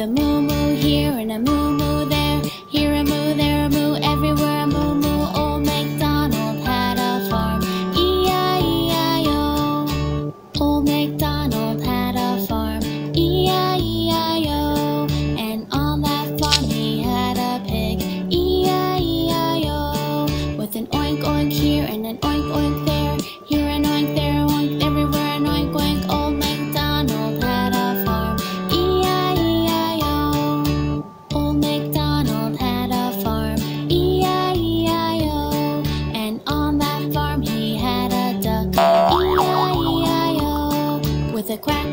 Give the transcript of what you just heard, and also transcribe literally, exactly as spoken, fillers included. a moo moo here and a moo moo there, here a moo, there a moo, everywhere a moo moo. Old MacDonald had a farm, E I E I O. Old MacDonald had a farm, E I E I O. And on that farm he had a pig, E I E I O. With an oink oink here and an oink oink there, here an oink, there an oink, everywhere an oink oink. Old MacDonald had a farm, E I E I O. Old MacDonald had a farm, E I E I O. And on that farm he had a duck, E I E I O. With a quack